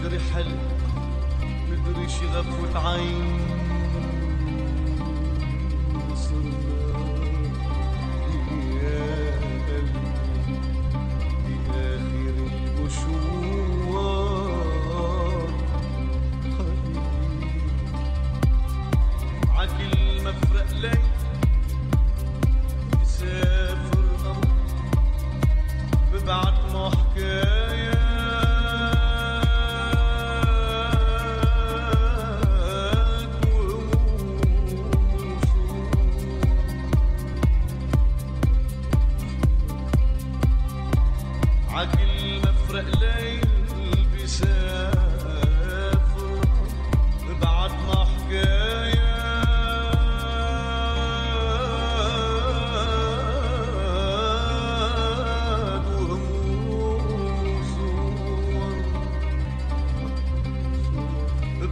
مدري حل مدري شي غفوة عين وصلني يا قلبي لآخر المشوار حبيبي معاك المفرق لي تسافر الأرض ببعتنا حكاية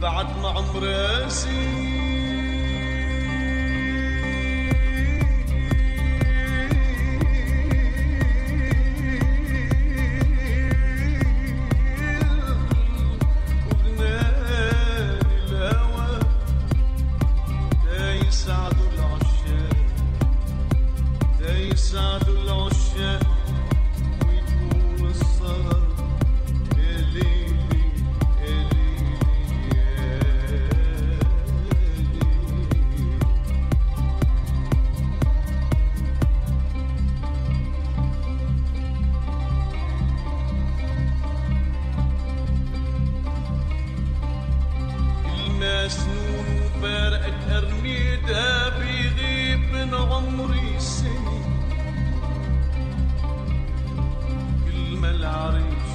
بعدنا عمر راسي مسنون وفارقك أرميدها بيغيب من عمري سنين كل ما العريش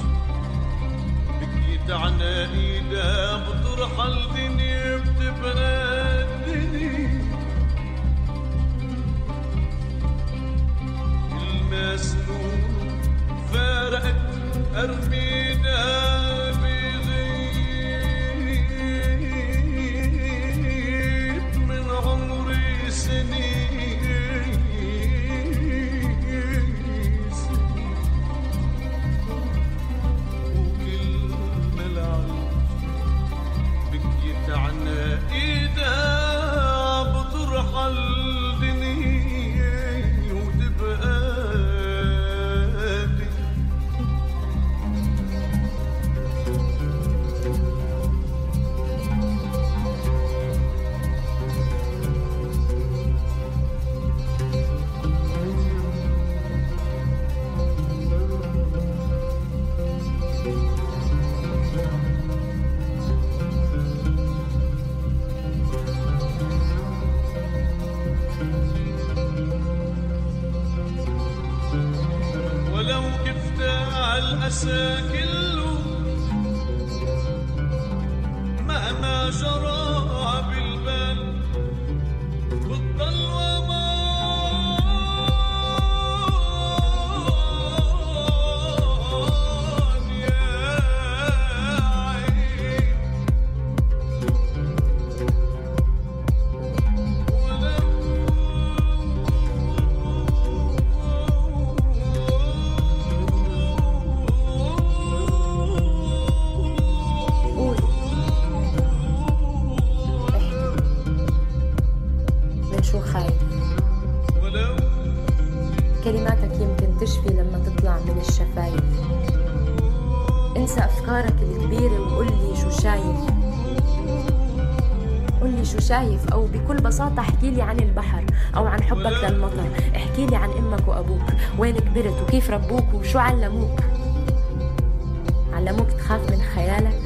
بكيت عنا إيدها بترحل دنيا بتبقى الدنيا كل ما سنون وفارقك أرميدها الأسى كله مهما جرى بالبال بتضل ومان يا عين كلماتك يمكن تشفي لما تطلع من الشفايف. انسى أفكارك الكبيرة وقولي شو شايف. قولي شو شايف أو بكل بساطة احكيلي عن البحر أو عن حبك للمطر. احكيلي عن أمك وأبوك، وين كبرت وكيف ربوك وشو علموك. علموك تخاف من خيالك؟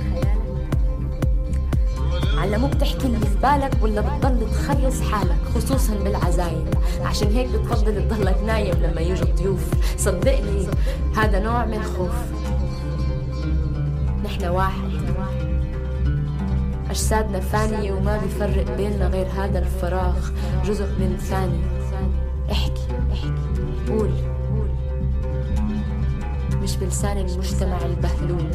علموك تحكي اللي في بالك ولا بتضل تخلص حالك، خصوصا بالعزايم، عشان هيك بتفضل تضلك نايم لما يجوا الضيوف. صدقني هذا نوع من الخوف. نحن واحد، أجسادنا فانية وما بيفرق بيننا غير هذا الفراغ، جزء من ثانية. احكي قول، مش بلسان المجتمع البهلول.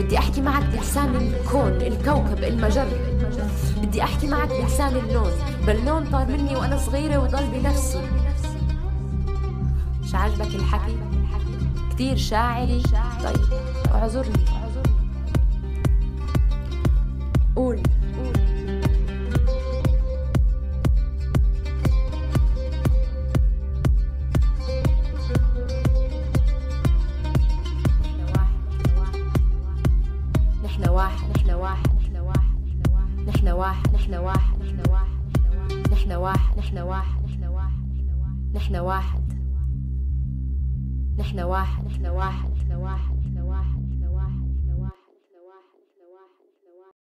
بدي أحكي معك بلسان الكون، الكوكب، المجرة. بدي أحكي معك بلسان اللون، باللون طار مني وأنا صغيرة وضل بنفسي. مش عاجبك الحكي؟ كتير شاعري؟ طيب اعذرني قول نحن واحد